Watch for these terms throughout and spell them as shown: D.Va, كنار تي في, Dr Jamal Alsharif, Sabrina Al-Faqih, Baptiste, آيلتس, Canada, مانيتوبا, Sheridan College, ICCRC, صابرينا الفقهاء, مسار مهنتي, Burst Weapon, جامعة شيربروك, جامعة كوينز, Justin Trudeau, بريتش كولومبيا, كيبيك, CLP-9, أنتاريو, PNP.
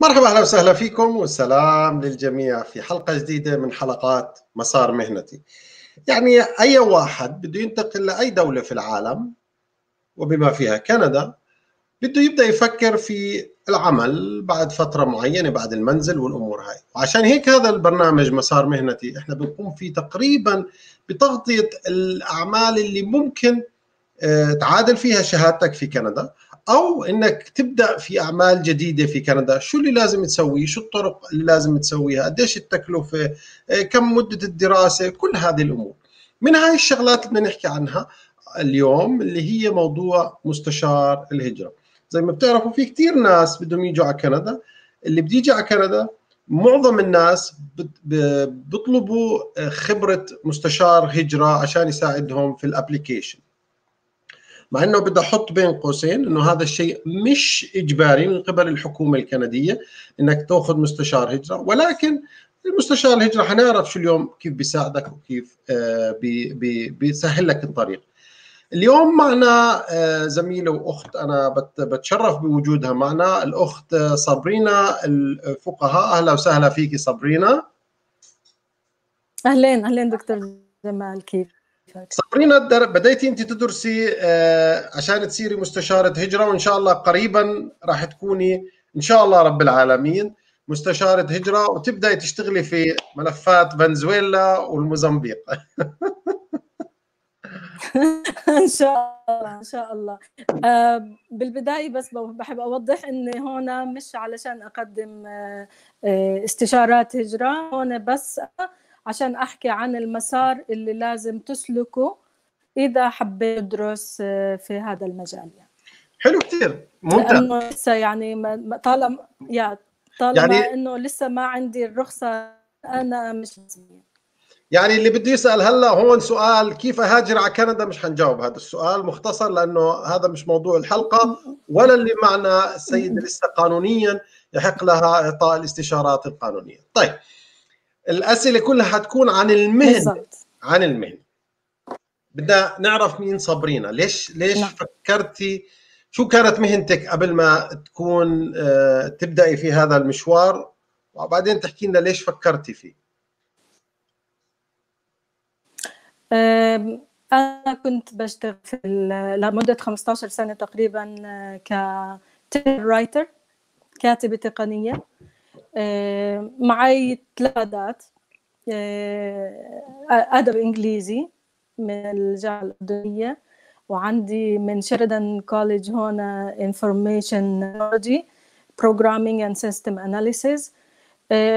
مرحبا اهلا وسهلا فيكم والسلام للجميع في حلقه جديده من حلقات مسار مهنتي. يعني اي واحد بده ينتقل لاي دوله في العالم وبما فيها كندا بده يبدا يفكر في العمل بعد فتره معينه بعد المنزل والامور هاي، وعشان هيك هذا البرنامج مسار مهنتي احنا بنقوم فيه تقريبا بتغطيه الاعمال اللي ممكن تعادل فيها شهادتك في كندا أو إنك تبدأ في أعمال جديدة في كندا. شو اللي لازم تسويه، شو الطرق اللي لازم تسويها، قديش التكلفة، كم مدة الدراسة، كل هذه الأمور. من هاي الشغلات اللي بدنا نحكي عنها اليوم اللي هي موضوع مستشار الهجرة. زي ما بتعرفوا في كتير ناس بدهم يجوا على كندا، اللي بده يجي على كندا معظم الناس بيطلبوا خبرة مستشار هجرة عشان يساعدهم في الابليكيشن. مع انه بدي احط بين قوسين انه هذا الشيء مش اجباري من قبل الحكومه الكنديه انك تاخذ مستشار هجره، ولكن المستشار الهجره حنعرف شو اليوم كيف بيساعدك وكيف بيسهل لك الطريق. اليوم معنا زميله واخت انا بتشرف بوجودها معنا، الاخت صابرينا الفقهاء. اهلا وسهلا فيكي صابرينا. اهلين اهلين دكتور جمال، كيف صابرينا؟ بديتي انت تدرسي عشان تصيري مستشارة هجرة، وان شاء الله قريبا راح تكوني ان شاء الله رب العالمين مستشارة هجرة وتبداي تشتغلي في ملفات فنزويلا والموزمبيق. ان شاء الله ان شاء الله. بالبداية بس بحب اوضح اني هنا مش علشان اقدم استشارات هجرة، هنا بس عشان أحكي عن المسار اللي لازم تسلكه إذا حبيت تدرس في هذا المجال. يعني حلو كتير ممتاز. لسه يعني طالما إنه لسه ما عندي الرخصة أنا مش مزمين. يعني اللي بده يسأل هلا هون سؤال كيف أهاجر على كندا مش حنجاوب هذا السؤال مختصر لأنه هذا مش موضوع الحلقة ولا اللي معنا السيدة لسه قانونيا يحق لها إعطاء الاستشارات القانونية. طيب الأسئلة كلها حتكون عن المهنة، عن المهنة. بدنا نعرف مين صابرينا، ليش فكرتي، شو كانت مهنتك قبل ما تكون تبدأي في هذا المشوار، وبعدين تحكي لنا ليش فكرتي فيه. أنا كنت بشتغل لمدة 15 سنة تقريبا كتيل رايتر، كاتبة تقنية. معي 3 أدات، أدب إنجليزي من الجامعة الأردنية، وعندي من شيردن كوليج هنا Information Technology Programming and System Analysis،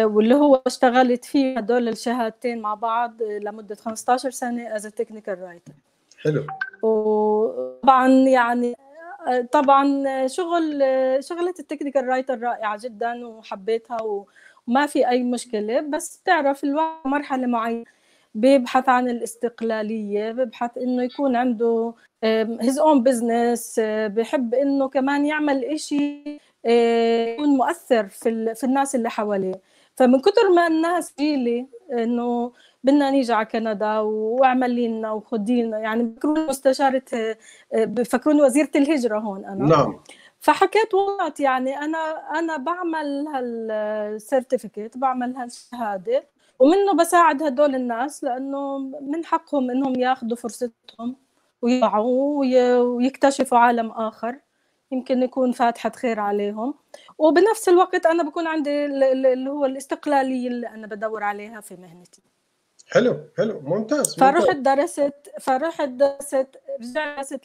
واللي هو اشتغلت فيه هدول الشهادتين مع بعض لمدة 15 سنة as a technical writer. حلو. وطبعا يعني طبعا شغله التكنيكال رايتر رائعه جدا وحبيتها وما في اي مشكله، بس بتعرف الواحد مرحله معينه بيبحث عن الاستقلاليه، بيبحث انه يكون عنده his own business، بحب انه كمان يعمل إشي يكون مؤثر في الناس اللي حواليه. فمن كثر ما الناس جيلي انه بدنا نيجي على كندا واعملي لنا وخدي لنا، يعني بفكروني مستشارة، بفكروني وزيرة الهجرة هون أنا. نعم. فحكيت والله يعني أنا بعمل هالسيرتيفيكيت، بعمل هالشهادة، ومنه بساعد هدول الناس لأنه من حقهم إنهم ياخذوا فرصتهم ويضعوا ويكتشفوا عالم آخر يمكن يكون فاتحة خير عليهم، وبنفس الوقت أنا بكون عندي اللي هو الاستقلالية اللي أنا بدور عليها في مهنتي. حلو حلو ممتاز. فرحت درست رجعت درست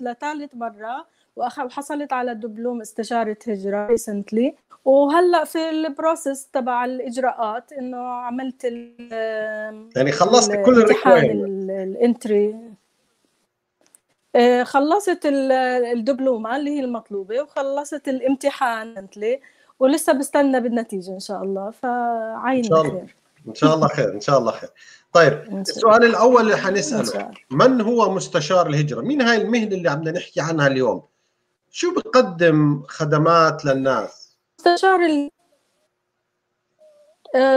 لثالث مرة وحصلت على دبلوم استشارة هجرة ريسنتلي، وهلا في البروسيس تبع الإجراءات إنه عملت يعني خلصت كل الريكويرمنت الانتري، خلصت الدبلومة اللي هي المطلوبة وخلصت الامتحان ولسه بستنى بالنتيجة إن شاء الله. فعين خير إن شاء الله، خير إن شاء الله خير. طيب السؤال الأول اللي حنسأله، من هو مستشار الهجرة؟ مين هاي المهنة اللي عم نحكي عنها اليوم؟ شو بقدم خدمات للناس؟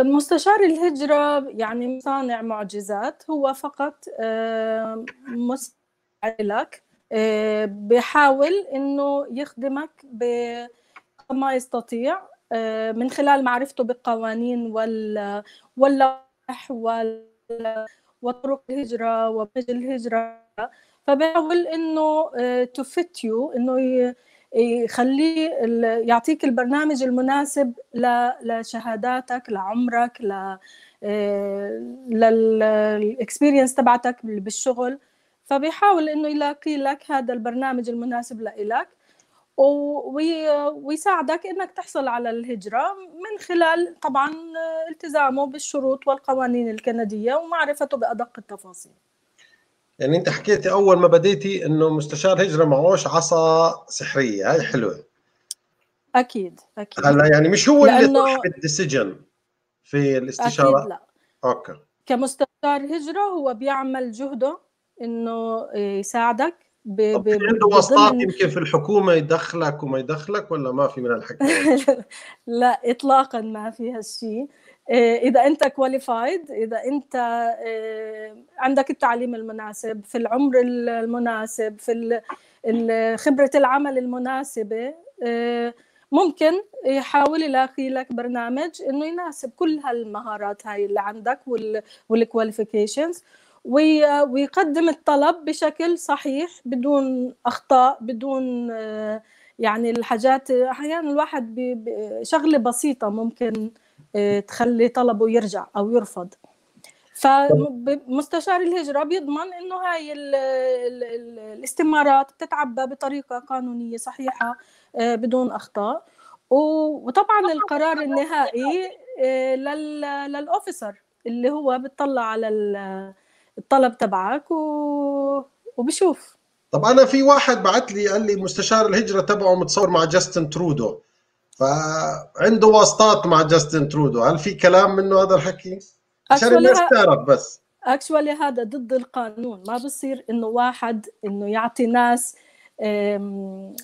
مستشار الهجرة يعني صانع معجزات، هو فقط مساعد لك، بيحاول إنه يخدمك بما يستطيع من خلال معرفته بالقوانين واللوائح وطرق الهجرة وبرامج الهجرة، فبحاول إنه to fit you، إنه يخليه يعطيك البرنامج المناسب لشهاداتك، لعمرك، للاكسبيرينس تبعتك بالشغل. فبيحاول إنه يلاقي لك هذا البرنامج المناسب لإلك ويساعدك إنك تحصل على الهجرة من خلال طبعاً التزامه بالشروط والقوانين الكندية ومعرفته بأدق التفاصيل. يعني أنت حكيتي أول ما بديتي إنه مستشار هجرة معوش عصا سحرية، هاي حلوة. أكيد أكيد. هلا يعني مش هو اللي طرح الديسيجن في الاستشارة؟ أكيد لا. أوكي. كمستشار هجرة هو بيعمل جهده إنه يساعدك. في عنده واسطات يمكن في الحكومة يدخلك وما يدخلك، ولا ما في من الحكي؟ لا إطلاقا ما في هالشيء. إذا أنت كواليفايد، إذا أنت عندك التعليم المناسب، في العمر المناسب، في خبرة العمل المناسبة، ممكن يحاول يلاقي لك برنامج إنه يناسب كل هالمهارات هاي اللي عندك والكواليفيكيشنز، ويقدم الطلب بشكل صحيح بدون أخطاء، بدون يعني الحاجات. أحيانا الواحد بشغلة بسيطة ممكن تخلي طلبه يرجع أو يرفض. فمستشار الهجرة بيضمن إنه هاي الاستمارات بتتعبى بطريقة قانونية صحيحة بدون أخطاء. وطبعا القرار النهائي للأوفيسر اللي هو بتطلع على الطلب تبعك وبشوف. طب انا في واحد بعت لي قال لي مستشار الهجره تبعه متصور مع جاستن ترودو، فعنده واسطات مع جاستن ترودو، هل في كلام منه هذا الحكي؟ عشان الناس تعرف بس. اكشولي هذا ضد القانون، ما بصير انه واحد انه يعطي ناس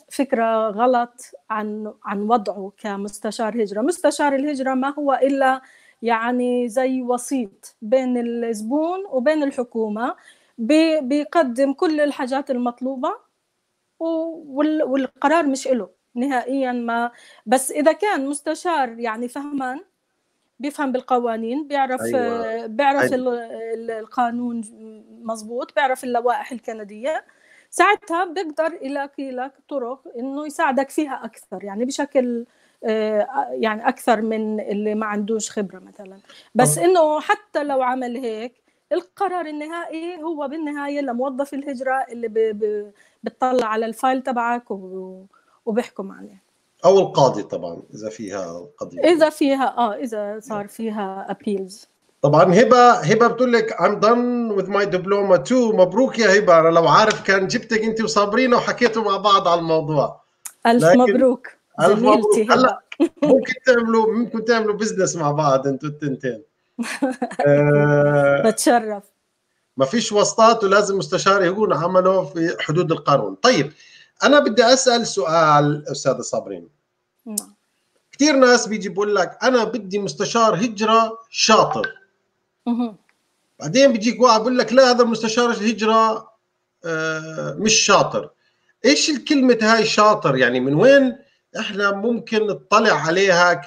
فكره غلط عن وضعه كمستشار هجره. مستشار الهجره ما هو الا يعني زي وسيط بين الزبون وبين الحكومة، بيقدم كل الحاجات المطلوبة والقرار مش إله نهائياً. ما بس إذا كان مستشار يعني فهمان، بيفهم بالقوانين، بيعرف أيوة. بيعرف أيوة. القانون مزبوط، بيعرف اللوائح الكندية، ساعتها بيقدر يلاقي لك طرق إنه يساعدك فيها أكثر، يعني بشكل يعني أكثر من اللي ما عندوش خبرة مثلا. بس إنه حتى لو عمل هيك، القرار النهائي هو بالنهاية لموظف الهجرة اللي بتطلع على الفايل تبعك وبيحكم عليه، أو القاضي طبعا إذا فيها قضية، إذا فيها إذا صار فيها أبيلز. طبعا هبة بتقول لك I'm done with my diploma too. مبروك يا هبة، أنا لو عارف كان جبتك أنت وصابرينا وحكيتوا مع بعض على الموضوع. ألف مبروك. هلا ممكن تعملوا بزنس مع بعض انتوا التنتين. بتشرف. ما فيش واسطات، ولازم مستشار يكون عمله في حدود القانون. طيب انا بدي اسال سؤال استاذه صابرين. نعم. كثير ناس بيجي بقول لك انا بدي مستشار هجره شاطر. بعدين بيجيك واحد بقول لك لا هذا مستشار الهجره مش شاطر. ايش الكلمه هاي شاطر؟ يعني من وين احنا ممكن نطلع عليها؟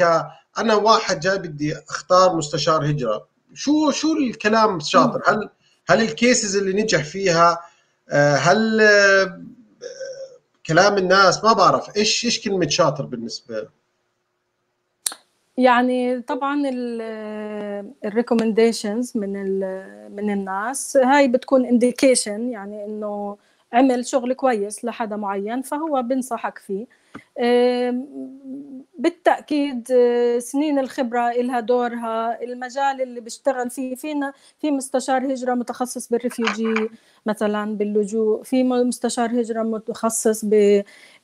انا واحد جاي بدي اختار مستشار هجره، شو الكلام شاطر؟ هل الكيسز اللي نجح فيها، هل كلام الناس؟ ما بعرف ايش كلمه شاطر بالنسبه. يعني طبعا الريكومنديشنز من الناس هاي بتكون انديكيشن، يعني انه عمل شغل كويس لحدا معين فهو بنصحك فيه. بالتأكيد سنين الخبرة إلها دورها، المجال اللي بيشتغل فيه. في مستشار هجرة متخصص بالريفيوجي مثلا، باللجوء، في مستشار هجرة متخصص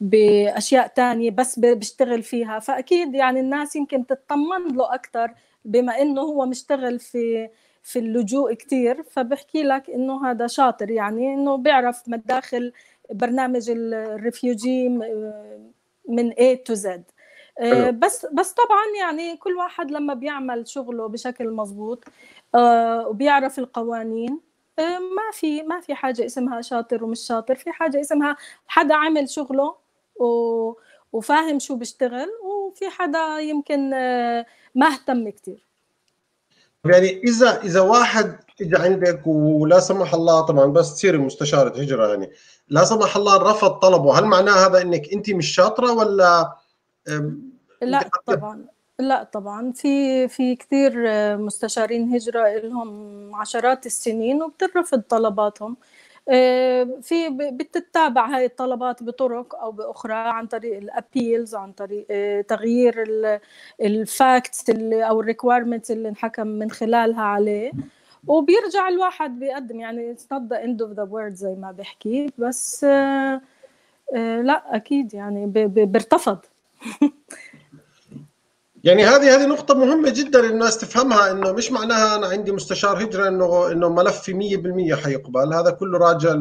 بأشياء تانية بس بيشتغل فيها. فأكيد يعني الناس يمكن تتطمن له أكتر بما إنه هو مشتغل في اللجوء كتير، فبحكي لك إنه هذا شاطر، يعني إنه بيعرف مداخل برنامج الريفيوجي من A to Z. بس طبعا يعني كل واحد لما بيعمل شغله بشكل مظبوط وبيعرف القوانين، ما في حاجة اسمها شاطر ومش شاطر. في حاجة اسمها حدا عمل شغله وفاهم شو بيشتغل في حدا يمكن ما اهتم كثير. يعني اذا واحد اجى عندك ولا سمح الله، طبعا بس تصير مستشارة هجرة، يعني لا سمح الله رفض طلبه، هل معناه هذا انك انت مش شاطرة ولا؟ لا طبعا، لا طبعا، في كثير مستشارين هجرة لهم عشرات السنين وبترفض طلباتهم. في بتتابع هاي الطلبات بطرق او باخرى، عن طريق الابيلز، عن طريق تغيير الفاكتس او الريكويرمنتس اللي انحكم من خلالها عليه، وبيرجع الواحد بيقدم، يعني it's not the end of the world زي ما بحكي. بس لا اكيد يعني بيرتفض. يعني هذه نقطة مهمة جدا للناس تفهمها، انه مش معناها انا عندي مستشار هجرة انه ملفي 100% حيقبل، هذا كله راجع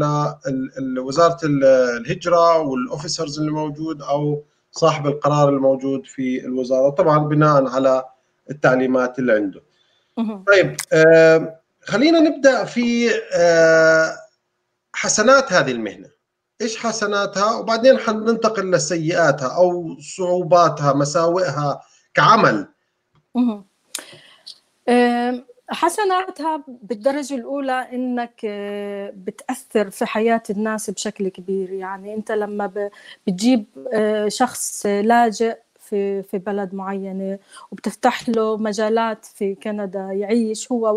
لوزارة الهجرة والاوفيسرز اللي موجود او صاحب القرار الموجود في الوزارة، طبعا بناء على التعليمات اللي عنده. طيب خلينا نبدأ في حسنات هذه المهنة، ايش حسناتها، وبعدين حننتقل لسيئاتها او صعوباتها، مساوئها كعمل. حسناتها بالدرجة الأولى إنك بتأثر في حياة الناس بشكل كبير. يعني أنت لما بتجيب شخص لاجئ في بلد معينة وبتفتح له مجالات في كندا يعيش هو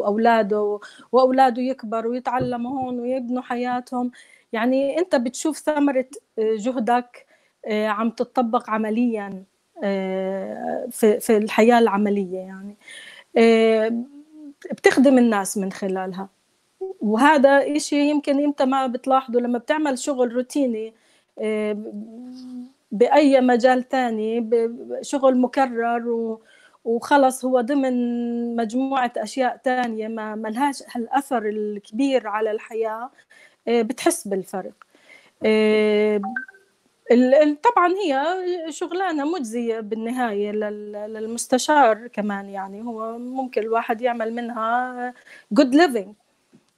وأولاده يكبر ويتعلموا هون ويبنوا حياتهم، يعني أنت بتشوف ثمرة جهدك عم تطبق عملياً في الحياة العملية، يعني بتخدم الناس من خلالها. وهذا إشي يمكن أنت ما بتلاحظه لما بتعمل شغل روتيني بأي مجال تاني، شغل مكرر وخلص هو ضمن مجموعة أشياء تانية ما لهاش هالأثر الكبير على الحياة، بتحس بالفرق. طبعا هي شغلانة مجزية بالنهاية للمستشار كمان، يعني هو ممكن الواحد يعمل منها good living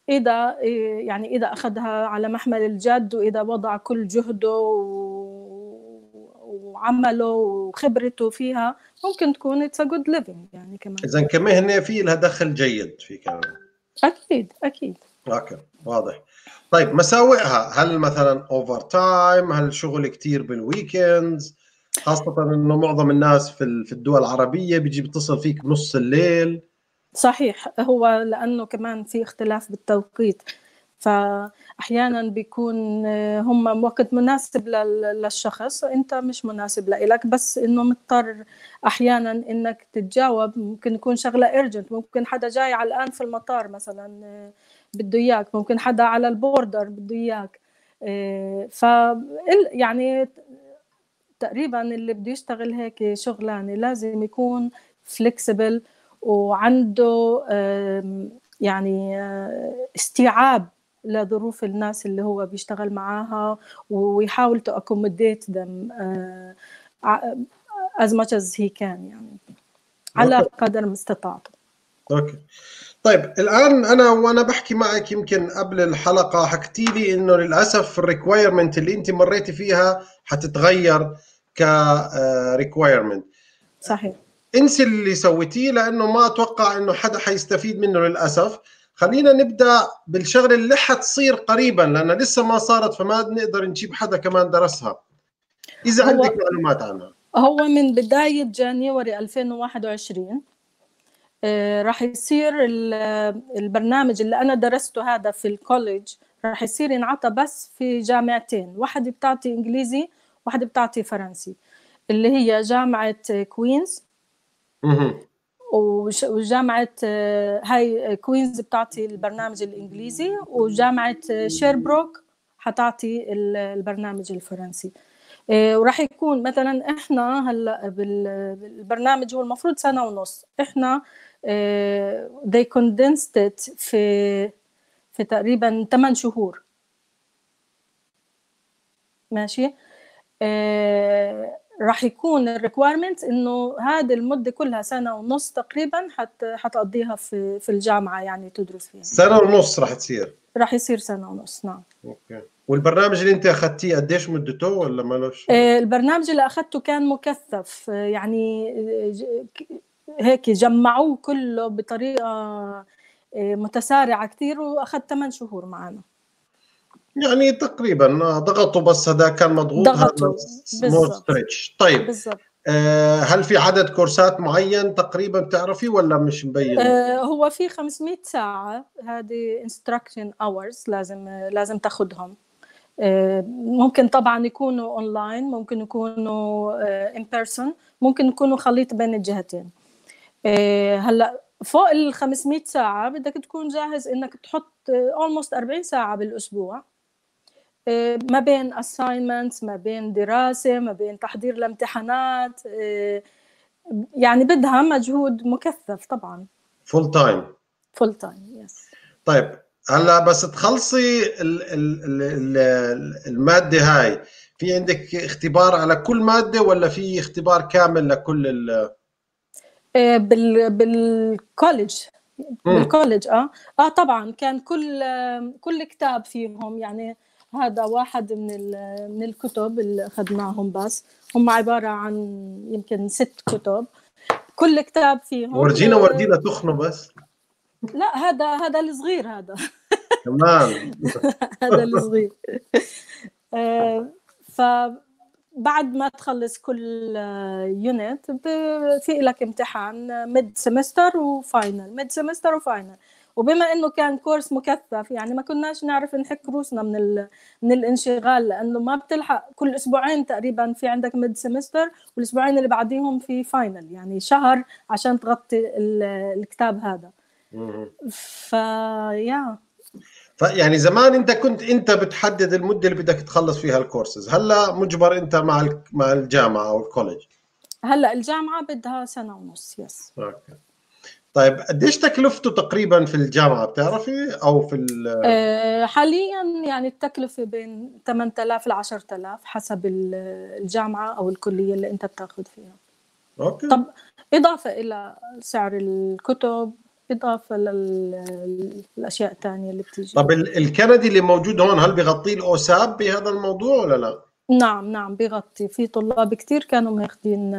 إذا أخذها على محمل الجد، وإذا وضع كل جهده وعمله وخبرته فيها، ممكن تكون it's a good living يعني كمان. إذا كمهنة في لها دخل جيد في كندا. أكيد أكيد. اوكي واضح. طيب مساوئها، هل مثلا اوفر تايم، هل شغل كثير بالويكندز، خاصة انه معظم الناس في الدول العربية بيجي بيتصل فيك بنص الليل؟ صحيح، هو لانه كمان في اختلاف بالتوقيت، فاحيانا بيكون هم وقت مناسب للشخص انت مش مناسب لإلك، بس انه مضطر احيانا انك تتجاوب. ممكن يكون شغلة ارجنت، ممكن حدا جاي على الان في المطار مثلا بده اياك، ممكن حدا على البوردر بده اياك. ف يعني تقريبا اللي بده يشتغل هيك شغلانه لازم يكون فليكسبل وعنده يعني استيعاب لظروف الناس اللي هو بيشتغل معاها، ويحاول تو اكوموديت ذم از ماتش از هي كان، يعني على قدر ما استطاعته. اوكي طيب، الان وانا بحكي معك يمكن قبل الحلقه حكيتي لي انه للاسف الريكويرمنت اللي انت مريتي فيها حتتغير كريكويرمنت. صحيح، انسي اللي سويتيه لانه ما اتوقع انه حدا حيستفيد منه للاسف. خلينا نبدا بالشغله اللي حتصير قريبا لانها لسه ما صارت، فما بنقدر نجيب حدا كمان درسها. اذا عندك معلومات عنها. هو من بدايه جانيوري 2021 راح يصير البرنامج اللي أنا درسته هذا في الكوليج، راح يصير ينعطى بس في جامعتين، واحدة بتعطي إنجليزي واحدة بتعطي فرنسي، اللي هي جامعة كوينز وجامعة هاي كوينز بتعطي البرنامج الإنجليزي، وجامعة شيربروك حتعطي البرنامج الفرنسي. وراح يكون مثلا احنا هلا بالبرنامج هو المفروض سنه ونص، احنا they condensed it في تقريبا 8 شهور. ماشي، راح يكون الريكويرمنت انه هذه المده كلها سنه ونص تقريبا حتقضيها في الجامعه، يعني تدرس فيها سنه ونص. راح يصير سنه ونص. نعم. اوكي والبرنامج اللي انت اخذتيه قديش مدته ولا مالوش؟ البرنامج اللي اخذته كان مكثف، يعني هيك جمعوه كله بطريقه متسارعه كثير، واخذ 8 شهور معنا يعني تقريبا. ضغطوا بس هذا كان مضغوط، هذا مو ستريتش. طيب بالزبط. هل في عدد كورسات معين تقريبا بتعرفي ولا مش مبين؟ هو في 500 ساعه هذه انستراكشن اورز لازم تاخذهم. ممكن طبعا يكونوا اونلاين، ممكن يكونوا ان بيرسون، ممكن يكونوا خليط بين الجهتين. هلا فوق ال 500 ساعه بدك تكون جاهز انك تحط almost 40 ساعه بالاسبوع، ما بين assignments، ما بين دراسة، ما بين تحضير لامتحانات، يعني بدها مجهود مكثف طبعا. فول تايم. فول تايم، يس. طيب هلا بس تخلصي المادة هاي، في عندك اختبار على كل مادة ولا في اختبار كامل لكل ال بالكوليدج؟ بالكوليدج طبعا كان كل كتاب فيهم، يعني هذا واحد من الكتب اللي اخذناهم، بس هم عباره عن يمكن 6 كتب، كل كتاب فيهم. ورجينا وردينا تخنوا بس. لا هذا الصغير، هذا تمام. هذا الصغير. فبعد ما تخلص كل يونت في لك امتحان ميد سمستر وفاينل، ميد سمستر وفاينل. وبما انه كان كورس مكثف، يعني ما كناش نعرف نحك روسنا من الانشغال، لانه ما بتلحق. كل اسبوعين تقريبا في عندك ميد سمستر، والاسبوعين اللي بعديهم في فاينل، يعني شهر عشان تغطي الكتاب هذا. فيا يعني زمان انت كنت بتحدد المده اللي بدك تخلص فيها الكورسز، هلا مجبر انت مع الجامعه او الكوليج. هلا الجامعه بدها 1.5 سنة، يس. اوكي. طيب قديش تكلفته تقريبا في الجامعه بتعرفي او في حاليا؟ يعني التكلفه بين 8000 ل 10000 حسب الجامعه او الكليه اللي انت بتاخذ فيها. اوكي. طب اضافه الى سعر الكتب، اضافه للاشياء الثانيه اللي بتيجي. طب الكندي اللي موجود هون هل بيغطي الاوساب بهذا الموضوع ولا لا؟ نعم نعم بيغطي، في طلاب كثير كانوا ماخذين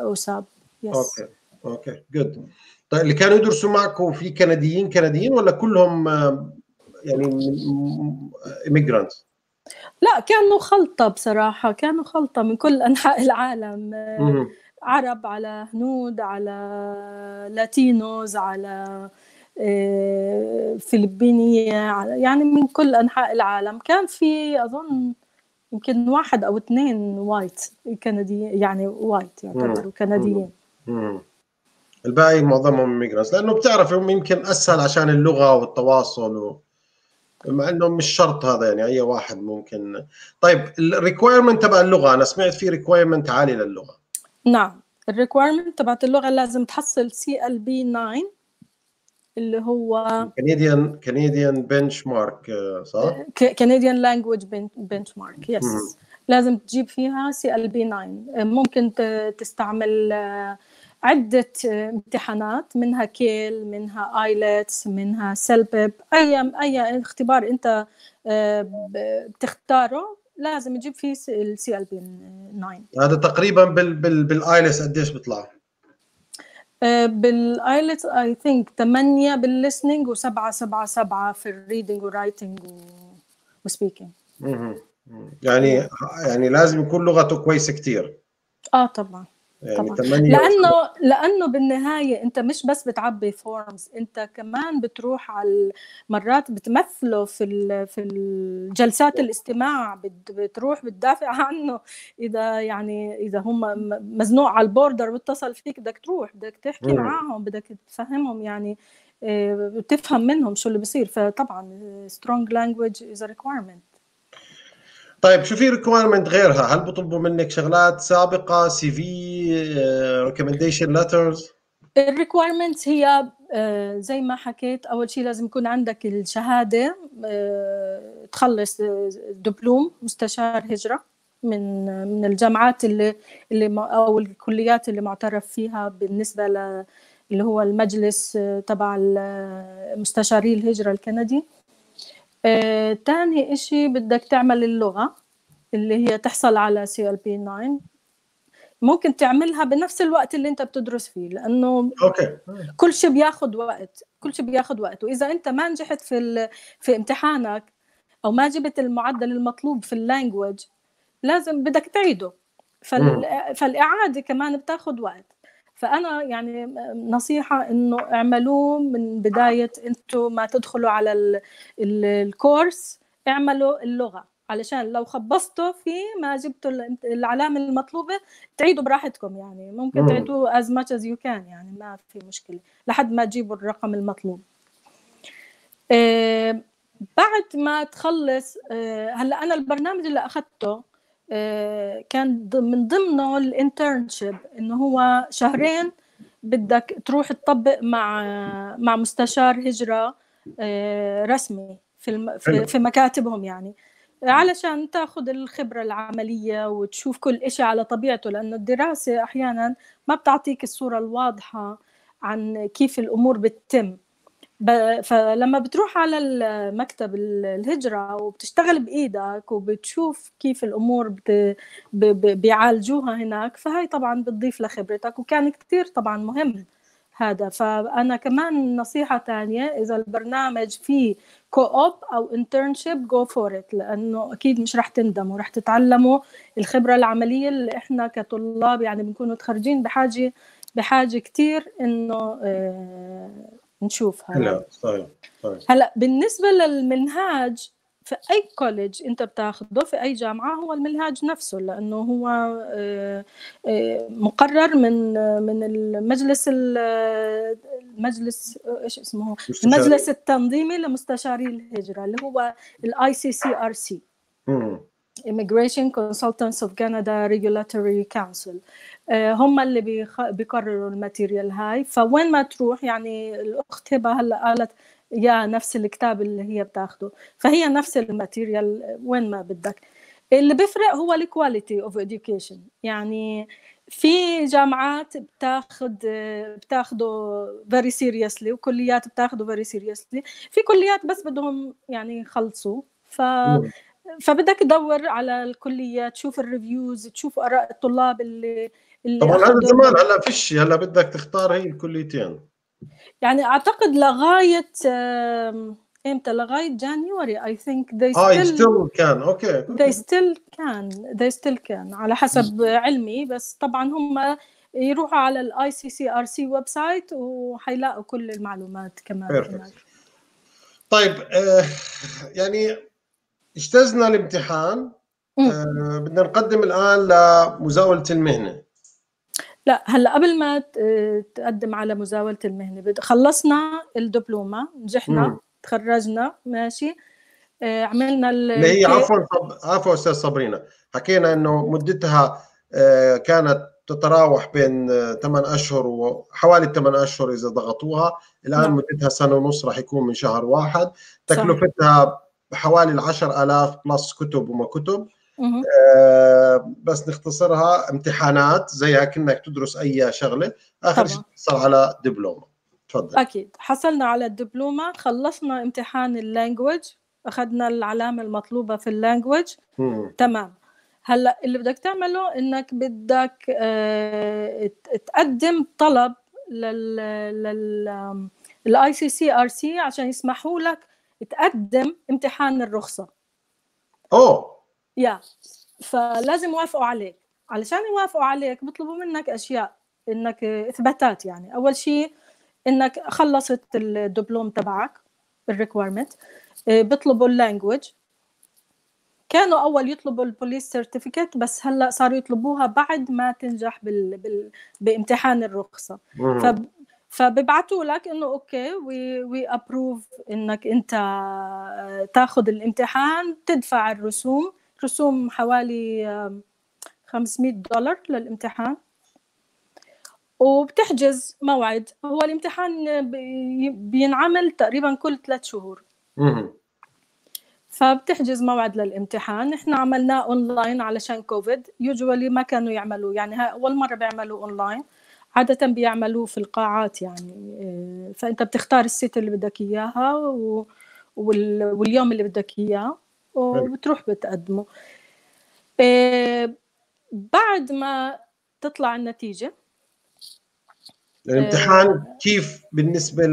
اوساب. يس. اوكي اوكي جود. طيب اللي كانوا يدرسوا معكم في كنديين ولا كلهم يعني immigrants؟ لا كانوا خلطه بصراحه، كانوا خلطه من كل انحاء العالم. عرب على هنود على لاتينوز على فلبينيه، يعني من كل انحاء العالم. كان في اظن يمكن 1 أو 2 وايت كنديين، يعني وايت يعتبروا كنديين. الباقي معظمهم ميجرانس، لانه بتعرف يمكن اسهل عشان اللغه والتواصل مع انه مش شرط هذا، يعني اي واحد ممكن. طيب الريكوايرمنت تبع اللغه، انا سمعت في ريكوايرمنت عالي للغه. نعم الريكوايرمنت تبعت اللغه لازم تحصل CLP-9 اللي هو كنديان بنش مارك، صح؟ كنديان لانجويج بنش مارك، يس. لازم تجيب فيها CLP-9. ممكن تستعمل عدة امتحانات، منها كيل، منها آيلتس، منها سلبب، أي اختبار أنت بتختاره لازم تجيب فيه CLP-9. هذا تقريبا بالآيلتس قديش بيطلع؟ بالآيلتس I think 8 بالليسننج و7 في الريدنج ورايتنج وسبيكينج. يعني لازم يكون لغته كويسة كثير. طبعا يعني طبعاً. لانه بالنهايه انت مش بس بتعبي فورمز، انت كمان بتروح على مرات بتمثله في الجلسات الاستماع، بتروح بتدافع عنه اذا هم مزنوق على البوردر واتصل فيك، بدك تروح بدك تحكي معاهم، بدك تفهمهم، يعني تفهم منهم شو اللي بصير. فطبعا strong language is a requirement. طيب شو في ريكوايرمنت غيرها؟ هل بطلبوا منك شغلات سابقه، سي في، ريكومنديشن ليترز؟ الريكوايرمنت هي زي ما حكيت، اول شيء لازم يكون عندك الشهاده، تخلص دبلوم مستشار هجره من الجامعات اللي او الكليات اللي معترف فيها بالنسبه اللي هو المجلس تبع مستشاري الهجره الكندي. تاني اشي بدك تعمل اللغة اللي هي تحصل على CLP-9، ممكن تعملها بنفس الوقت اللي انت بتدرس فيه، لانه كل شيء بياخد وقت، كل شيء بياخد وقت. واذا انت ما نجحت في امتحانك او ما جبت المعدل المطلوب في اللانجوج لازم بدك تعيده، فالاعاده كمان بتاخد وقت. فانا يعني نصيحه انه اعملوه من بدايه، انتم ما تدخلوا على الكورس اعملوا اللغه، علشان لو خبصتوا فيه ما جبتوا العلامه المطلوبه تعيدوا براحتكم، يعني ممكن تعيدوا as much as you can، يعني ما في مشكله لحد ما تجيبوا الرقم المطلوب. بعد ما تخلص هلا انا البرنامج اللي اخذته كان من ضمنه الانترنشيب، انه هو شهرين بدك تروح تطبق مع مستشار هجره رسمي في مكاتبهم، يعني علشان تاخذ الخبرة العملية وتشوف كل إشي على طبيعته، لأنه الدراسة أحياناً ما بتعطيك الصورة الواضحة عن كيف الأمور بتتم. فلما بتروح على المكتب الهجرة وبتشتغل بإيدك وبتشوف كيف الأمور بيعالجوها هناك، فهي طبعاً بتضيف لخبرتك، وكان كتير طبعاً مهم هذا. فأنا كمان نصيحة تانية، إذا البرنامج فيه كوب أو انترنشيب جو فور إت، لأنه أكيد مش رح تندموا، رح تتعلموا الخبرة العملية اللي إحنا كطلاب يعني بنكونوا متخرجين بحاجة كتير إنه نشوفها. هلا طيب. هلا بالنسبة للمنهاج في أي كوليج أنت بتاخده في أي جامعة هو المنهاج نفسه، لأنه هو مقرر من المجلس إيش اسمه، المجلس التنظيمي لمستشاري الهجرة، اللي هو ال ICCRC Immigration Consultants of Canada Regulatory Council. هم اللي بيقرروا الماتيريال هاي. فوين ما تروح، يعني الأخت هبة هلا قالت يا نفس الكتاب اللي هي بتاخده، فهي نفس الماتيريال وين ما بدك. اللي بيفرق هو الكواليتي اوف education، يعني في جامعات بتاخده very seriously، وكليات بتاخده very seriously، في كليات بس بدهم يعني يخلصوا. فبدك تدور على الكلية، تشوف الريفيوز، تشوف آراء الطلاب اللي طبعا هذا زمان، هلا فيش، هلا بدك تختار هي الكليتين. يعني اعتقد لغايه امتى، لغايه جانيوري اي ثينك they still can على حسب علمي. بس طبعا هم يروحوا على الاي سي سي ار سي ويب سايت وحيلاقوا كل المعلومات كمان. طيب يعني اجتزنا الامتحان، بدنا نقدم الان لمزاوله المهنه. لا هلا قبل ما تقدم على مزاولة المهنة، خلصنا الدبلومة، نجحنا، تخرجنا، ماشي، عملنا اللي هي عفوا أستاذ صابرينا، حكينا إنه مدتها كانت تتراوح بين 8 أشهر وحوالي 8 أشهر إذا ضغطوها، الآن مدتها سنة ونص، راح يكون من شهر واحد، تكلفتها حوالي 10,000 بلس كتب وما كتب. بس نختصرها، امتحانات زيها كأنك تدرس أي شغلة، آخر شيء تحصل على دبلومة. تفضل. أكيد حصلنا على الدبلومة، خلصنا امتحان اللانجوج، أخذنا العلامة المطلوبة في اللانجوج، تمام. هلأ اللي بدك تعمله إنك بدك تقدم طلب لل ICCRC عشان يسمحوا لك تقدم امتحان الرخصة. أوه يا فلازم يوافقوا عليك. علشان يوافقوا عليك بيطلبوا منك اشياء، انك اثباتات. يعني اول شيء انك خلصت الدبلوم تبعك الريكويرمنت، بيطلبوا اللانجوج، كانوا اول يطلبوا البوليس سيرتيفيكيت، بس هلا صاروا يطلبوها بعد ما تنجح بامتحان الرخصه. فببعثوا لك انه اوكي وي ابروف انك انت تاخذ الامتحان، تدفع رسوم حوالي $500 للامتحان، وبتحجز موعد. هو الامتحان بينعمل تقريبا كل 3 شهور، فبتحجز موعد للامتحان. احنا عملناه اونلاين علشان كوفيد، يوجوالي ما كانوا يعملوه، يعني هاي اول مره بيعملوا اونلاين، عاده بيعملوه في القاعات يعني. فانت بتختار السيت اللي بدك اياها واليوم اللي بدك إياه وبتروح بتقدمه. بعد ما تطلع النتيجة الامتحان كيف بالنسبة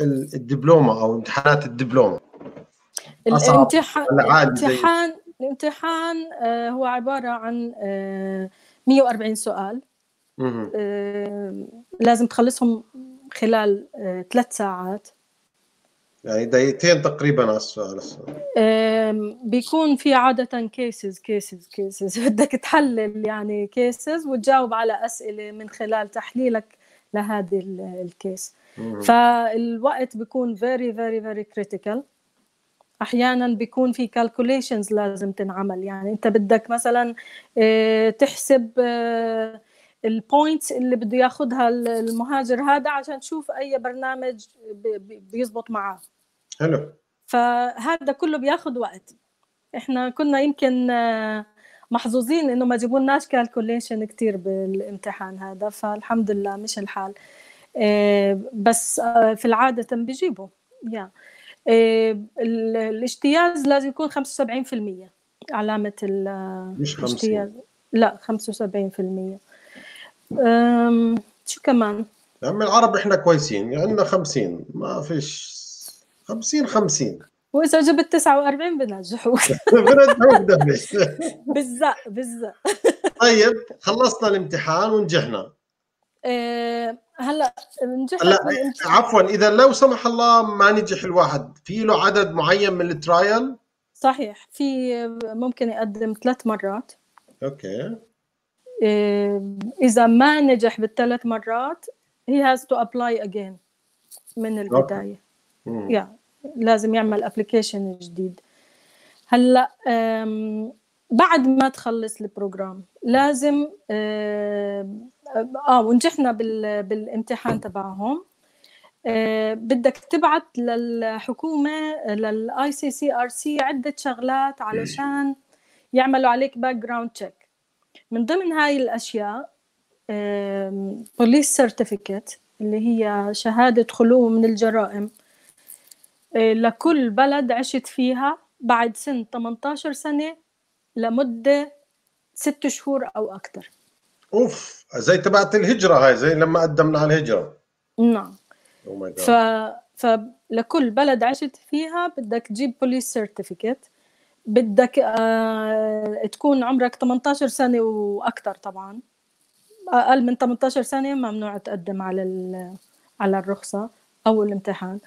للدبلومة أو امتحانات الدبلومة؟ الامتحان هو عبارة عن 140 سؤال لازم تخلصهم خلال 3 ساعات، يعني دقيقتين تقريبا على السؤال. بيكون في عادة كيسز بدك تحلل يعني كيسز وتجاوب على أسئلة من خلال تحليلك لهذا الكيس. فالوقت بيكون very critical. أحيانا بيكون في calculations لازم تنعمل، يعني أنت بدك مثلا تحسب البوينتس اللي بده ياخذها المهاجر هذا عشان تشوف اي برنامج بيزبط معاه. حلو. فهذا كله بياخذ وقت. احنا كنا يمكن محظوظين انه ما جابولناش كالكوليشن كثير بالامتحان هذا، فالحمد لله مش الحال. بس في العاده بيجيبوا يعني الاجتياز لازم يكون 75% علامه الاجتياز. لا 75%. شو كمان؟ يعني العرب احنا كويسين، يعني عندنا 50 ما فيش 50 واذا جبت 49 بنجحوك بالزق. طيب خلصنا الامتحان ونجحنا. هلا نجحنا. عفوا، اذا لو سمح الله ما نجح الواحد، في له عدد معين من الترايل؟ صحيح، في ممكن يقدم 3 مرات. اوكي. إذا ما نجح بال3 مرات he has to apply again من البداية. لازم يعمل application جديد. هلا بعد ما تخلص البروجرام لازم ونجحنا بالامتحان تبعهم، بدك تبعت للحكومة للICCRC عدة شغلات علشان يعملوا عليك background check. من ضمن هاي الأشياء بوليس سيرتيفيكيت اللي هي شهادة خلو من الجرائم لكل بلد عشت فيها بعد سن 18 سنة لمدة 6 شهور أو أكثر. أوف، زي تبعت الهجرة هاي، زي لما قدمنا على الهجرة. نعم. فلكل بلد عشت فيها بدك تجيب بوليس سيرتيفيكيت، بدك تكون عمرك 18 سنة وأكثر طبعاً، أقل من 18 سنة ممنوع تقدم على الرخصة أو الامتحان.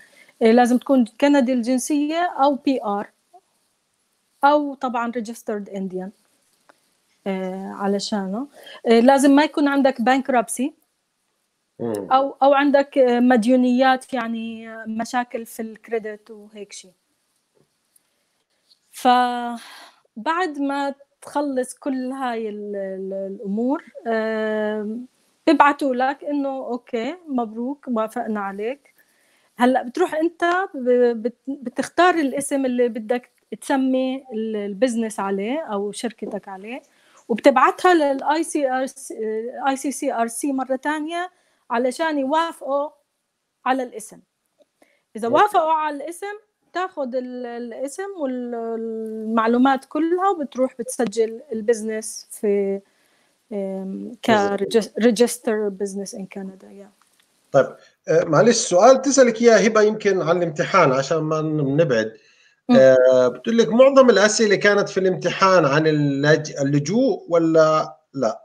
لازم تكون كندي الجنسية أو PR أو طبعاً registered Indian علشانه. لازم ما يكون عندك bankruptcy أو عندك مديونيات، يعني مشاكل في الكريدت وهيك شيء. فبعد ما تخلص كل هاي الأمور ببعتوا لك إنه أوكي مبروك وافقنا عليك. هلأ بتروح أنت بتختار الاسم اللي بدك تسمي البزنس عليه أو شركتك عليه، وبتبعتها للICCRC مرة تانية علشان يوافقوا على الاسم. إذا وافقوا على الاسم تاخذ الاسم والمعلومات كلها وبتروح بتسجل البزنس في كريجستر بزنس ان كندا. يعني طيب معلش سؤال تسالك اياه هبه يمكن عن الامتحان عشان ما نبعد. بتقول لك معظم الاسئله كانت في الامتحان عن اللجوء ولا لا؟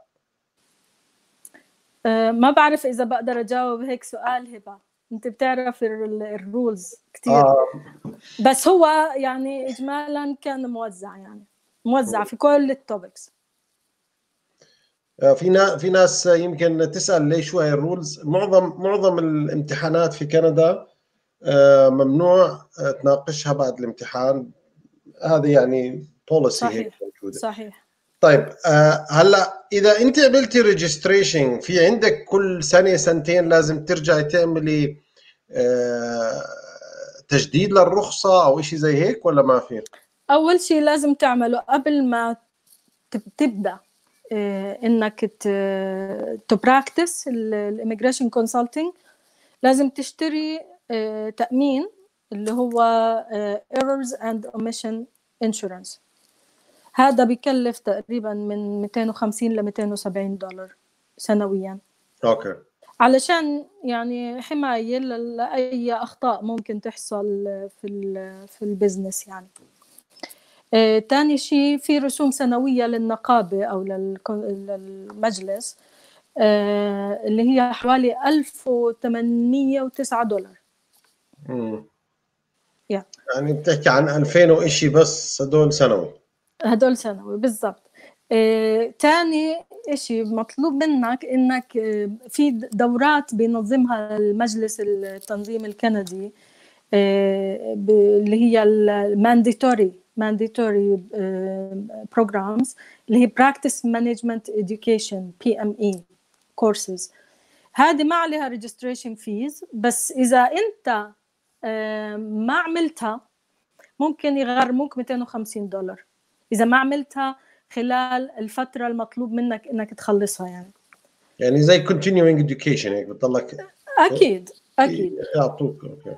ما بعرف اذا بقدر اجاوب هيك سؤال هبه، انت بتعرف الرولز كثير. بس هو يعني اجمالا كان موزع، يعني موزع في كل التوبكس. في ناس يمكن تسال ليش هو الرولز. معظم الامتحانات في كندا ممنوع تناقشها بعد الامتحان، هذا يعني بوليسي هيك موجوده. صحيح. طيب هلا اذا انت عملتي ريجستريشن، في عندك كل سنه سنتين لازم ترجعي تعملي تجديد للرخصه او شيء زي هيك ولا ما في؟ اول شيء لازم تعمله قبل ما تبدا انك تبراكتس الاميجريشن كونسلتنج، لازم تشتري تامين اللي هو Errors and Omission Insurance. هذا بيكلف تقريبا من 250 ل 270 دولار سنويا. اوكي. علشان يعني حماية لأي أخطاء ممكن تحصل في البزنس يعني. تاني شيء في رسوم سنوية للنقابة أو للمجلس اللي هي حوالي 1809 دولار. يعني بتحكي عن 2000 وإشي بس هدول سنوي. هدول سنوي بالضبط. تاني إشي مطلوب منك إنك في دورات بينظمها المجلس التنظيم الكندي اللي هي mandatory programs اللي هي practice management education PME courses. هذه ما عليها registration fees، بس إذا أنت ما عملتها ممكن يغرموك 250 دولار إذا ما عملتها خلال الفترة المطلوب منك إنك تخلصها يعني. يعني زي continuing education هيك بتطلع. أكيد أكيد.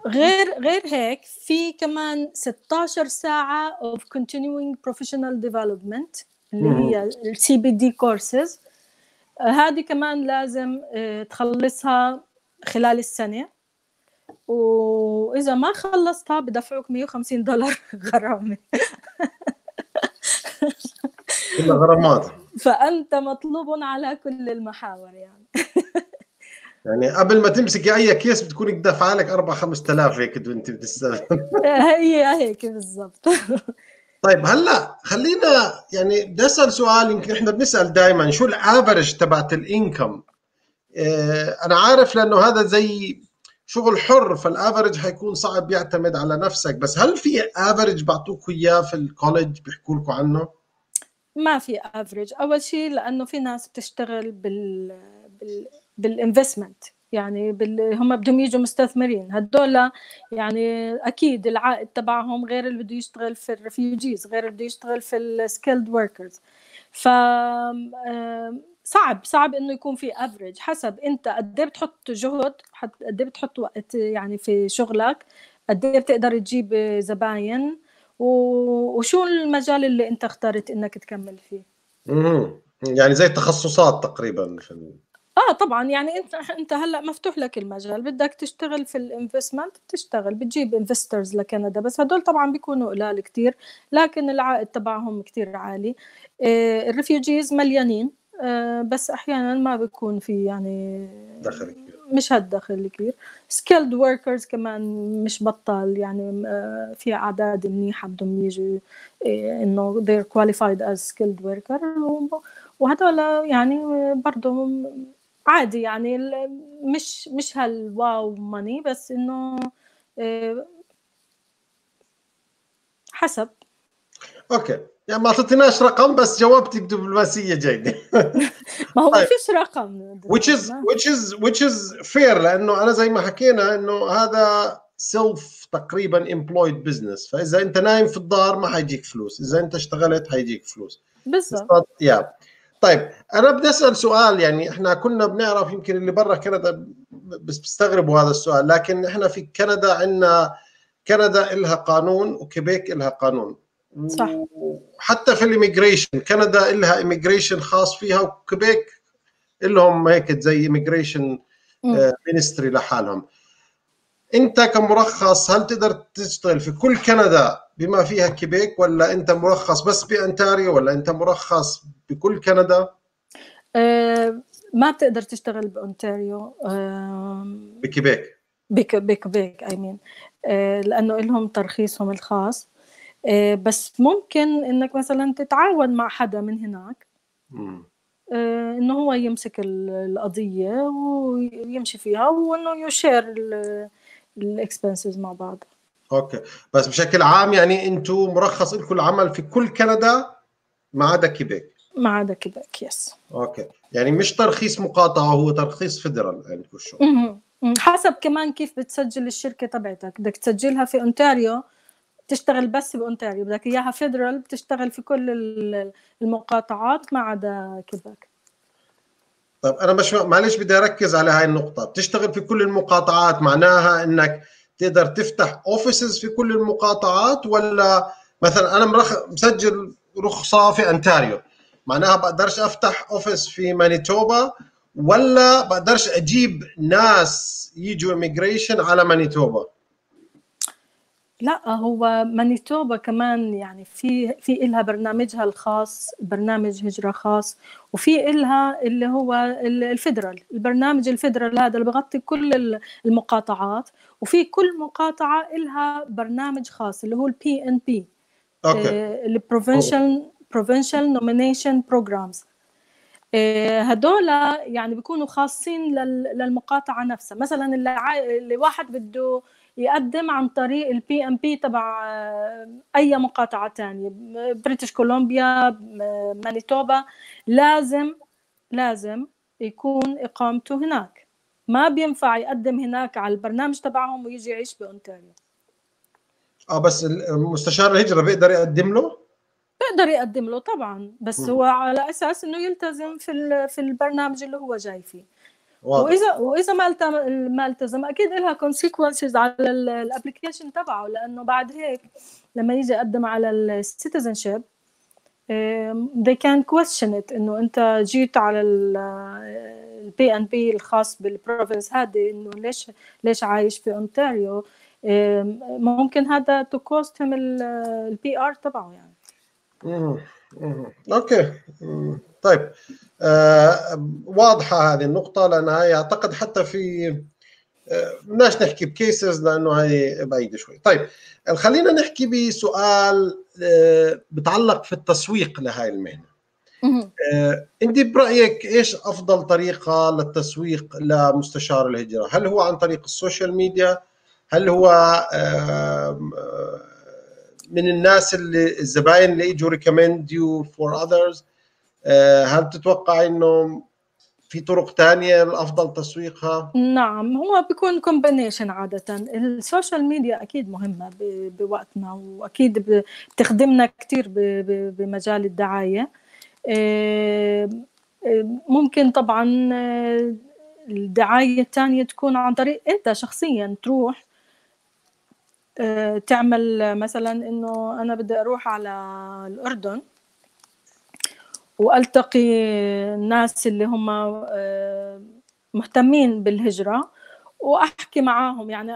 غير هيك في كمان 16 ساعة of continuing professional development اللي هي CBD courses. هذه كمان لازم تخلصها خلال السنة، وإذا ما خلصتها بدفعوك 150 دولار غرامة. كلها غرامات. فأنت مطلوب على كل المحاور يعني. يعني قبل ما تمسك اي كيس بتكونك دافعه لك 4-5 آلاف هيك وانت بتستلم. هي هيك بالضبط. طيب هلا خلينا يعني بدي اسال سؤال، يمكن احنا بنسال دائما شو الافرج تبعت الانكم. انا عارف لانه هذا زي شغل حر فالافرج حيكون صعب يعتمد على نفسك، بس هل في افرج بعطوكوا اياه في الكولج بيحكوا لكم عنه؟ ما في افرج. اول شيء لانه في ناس بتشتغل بالانفستمنت يعني هم بدهم يجوا مستثمرين، هدول يعني اكيد العائد تبعهم غير اللي بده يشتغل في الريفيوجيز، غير اللي بده يشتغل في السكيلد وركرز. ف صعب انه يكون في افريج. حسب انت قد ايه بتحط جهد، قد ايه بتحط وقت يعني في شغلك، قد ايه بتقدر تجيب زباين، وشو المجال اللي انت اخترت انك تكمل فيه. يعني زي التخصصات تقريبا في طبعا يعني انت هلا مفتوح لك المجال، بدك تشتغل في الانفستمنت بتشتغل بتجيب انفسترز لكندا، بس هدول طبعا بيكونوا قلال كتير لكن العائد تبعهم كتير عالي. الريفيوجيز مليانين بس احيانا ما بيكون في يعني دخل كبير، مش هالدخل كبير. سكيلد وركرز كمان مش بطال يعني، في اعداد منيحه بدهم يجوا انه they're qualified as skilled worker، وهدول يعني برضه عادي يعني مش هالواو ماني، بس انه حسب. اوكي يعني ما اعطيتناش رقم بس جاوبتك دبلوماسيه جيده. ما هو ما فيش رقم which is fair، لانه انا زي ما حكينا انه هذا سيلف تقريبا امبلويد بزنس، فاذا انت نايم في الدار ما حيجيك فلوس، اذا انت اشتغلت حيجيك فلوس بالضبط. طيب انا بدي اسال سؤال، يعني احنا كنا بنعرف يمكن اللي برا كندا بس بيستغربوا هذا السؤال، لكن احنا في كندا عندنا كندا إلها قانون وكيبيك إلها قانون. صح. وحتى في الاميجريشن كندا إلها اميجريشن خاص فيها، وكيبيك إلهم هيك زي اميجريشن مينستري لحالهم. انت كمرخص هل تقدر تشتغل في كل كندا بما فيها كيبيك، ولا انت مرخص بس بأنتاريو، ولا انت مرخص بكل كندا؟ ما بتقدر تشتغل بأنتاريو. بكيبيك بكيبيك I mean. لأنه لهم ترخيصهم الخاص. بس ممكن انك مثلا تتعاون مع حدا من هناك انه هو يمسك القضية ويمشي فيها، وانه يشير الاكسبنسز مع بعض. اوكي بس بشكل عام يعني انتم مرخص لكم العمل في كل كندا ما عدا كيبيك. ما عدا كيبيك يس. اوكي يعني مش ترخيص مقاطعه، هو ترخيص فيدرال يعني كل شغل. حسب كمان كيف بتسجل الشركه تبعتك، بدك تسجلها في اونتاريو بتشتغل بس باونتاريو، بدك اياها فيدرال بتشتغل في كل المقاطعات ما عدا كيبيك. طيب انا مش معلش بدي اركز على هاي النقطه، بتشتغل في كل المقاطعات معناها انك تقدر تفتح اوفيسز في كل المقاطعات، ولا مثلا انا مسجل رخصه في انتاريو، معناها بقدرش افتح اوفيس في مانيتوبا، ولا بقدرش اجيب ناس يجوا اميجريشن على مانيتوبا؟ لا، هو مانيتوبا كمان يعني في إلها برنامجها الخاص، برنامج هجرة خاص، وفي إلها اللي هو الفيدرال، البرنامج الفيدرال هذا اللي بغطي كل المقاطعات، وفي كل مقاطعة إلها برنامج خاص اللي هو البي ان بي، البروفينشال نومينيشن بروجرامز. هدولا يعني بيكونوا خاصين للمقاطعة نفسها. مثلا اللي واحد بده يقدم عن طريق البي ام بي تبع اي مقاطعه ثانيه، بريتش كولومبيا، مانيتوبا، لازم يكون اقامته هناك، ما بينفع يقدم هناك على البرنامج تبعهم ويجي يعيش بأونتاريو. بس المستشار الهجره بيقدر يقدم له؟ بيقدر يقدم له طبعا، بس هو على اساس انه يلتزم في البرنامج اللي هو جاي فيه. واذا ما التزم اكيد لها كونسيكونسز على الابلكيشن تبعه، لانه بعد هيك لما يجي يقدم على السيتيزن شيب they can question it، انه انت جيت على البي ان بي الخاص بالبروفنس هذه، انه ليش عايش في اونتاريو. ممكن هذا تو كوست هم البي ار تبعه يعني. اوكي طيب، واضحه هذه النقطه، لانها يعتقد حتى في بدناش نحكي بكيسز لانه هي بعيده شوي. طيب خلينا نحكي بسؤال بتعلق في التسويق لهي المهنه. انت برايك ايش افضل طريقه للتسويق لمستشار الهجره؟ هل هو عن طريق السوشيال ميديا؟ هل هو من الناس اللي الزباين اللي يجوا ريكومند يو فور اذرز؟ هل تتوقع انه في طرق ثانيه الافضل تسويقها؟ نعم، هو بيكون كومبينيشن عاده. السوشيال ميديا اكيد مهمه بوقتنا، واكيد بتخدمنا كثير بمجال الدعايه. ممكن طبعا الدعايه الثانيه تكون عن طريق انت شخصيا تروح تعمل، مثلا انه انا بدي اروح على الاردن والتقي الناس اللي هم مهتمين بالهجره واحكي معاهم، يعني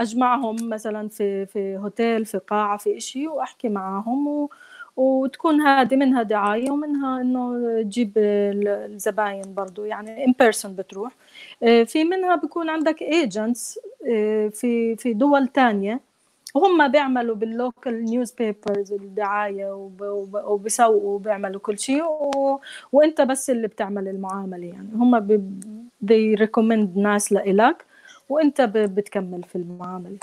اجمعهم مثلا في هوتيل، في قاعه، في شيء، واحكي معاهم، وتكون هذه منها دعايه ومنها انه تجيب الزباين برضو، يعني ان بيرسون بتروح. في منها بيكون عندك ايجنتس في دول ثانيه وهم بيعملوا باللوكال نيوز بيبرز الدعايه وبيسوقوا وبيعملوا كل شيء، وانت بس اللي بتعمل المعامله، يعني هم بيريكومند ناس لإلك وانت بتكمل في المعامله.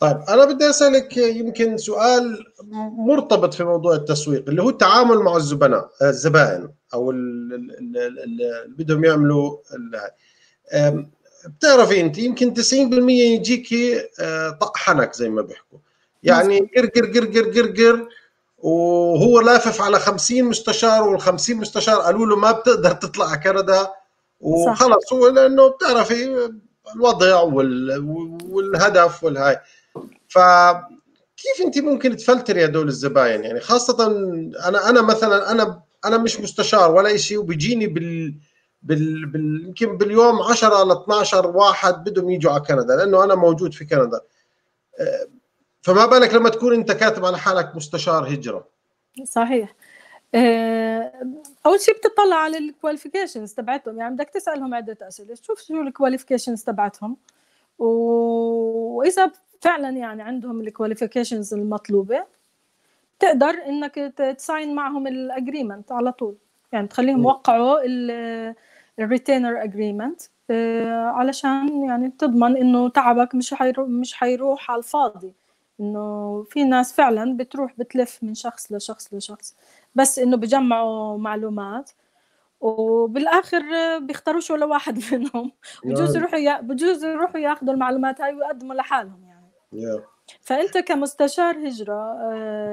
طيب انا بدي اسالك يمكن سؤال مرتبط في موضوع التسويق اللي هو التعامل مع الزبائن او اللي بدهم يعملوا. بتعرفي انت يمكن 90% يجيكي طحنك زي ما بيحكوا، يعني قر قر قر قر قر قر، وهو لافف على 50 مستشار، وال50 مستشار قالوا له ما بتقدر تطلع على كندا، وخلص هو لانه بتعرفي الوضع والهدف والهاي. فكيف انت ممكن تفلتري هدول الزباين؟ يعني خاصه انا مثلا انا مش مستشار ولا شيء، وبيجيني يمكن باليوم 10 ل 12 واحد بدهم يجوا على كندا لانه انا موجود في كندا. فما بالك لما تكون انت كاتب على حالك مستشار هجره؟ صحيح. اول شيء بتطلع على الكواليفيكيشنز تبعتهم، يعني بدك تسالهم عده اسئله، تشوف شو الكواليفيكيشنز تبعتهم، واذا فعلا يعني عندهم الكواليفيكيشنز المطلوبه تقدر انك تساين معهم الاجريمنت على طول، يعني تخليهم يوقعوا الريتينر اجريمنت علشان يعني تضمن انه تعبك مش حيروح على الفاضي، انه في ناس فعلا بتروح بتلف من شخص لشخص لشخص بس انه بجمعوا معلومات وبالاخر بيختاروش ولا واحد منهم، بجوز يروحوا ياخذوا المعلومات هاي ويقدموا لحالهم يعني. فانت كمستشار هجره